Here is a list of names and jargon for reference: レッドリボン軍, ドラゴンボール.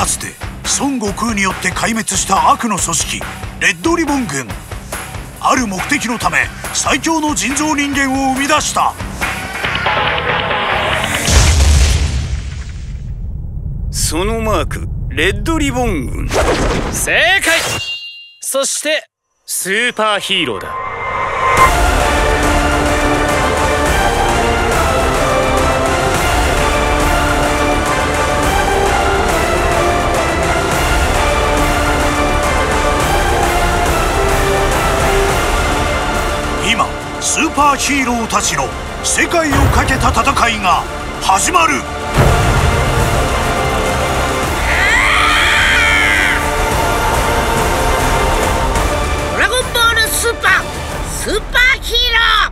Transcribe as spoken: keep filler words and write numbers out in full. かつて孫悟空によって壊滅した悪の組織レッドリボン軍、ある目的のため最強の人造人間を生み出した。そのマーク、レッドリボン軍。正解。そしてスーパーヒーローだ。今、スーパーヒーローたちの世界をかけた戦いが始まる。ドラゴンボールスーパースーパーヒーロー。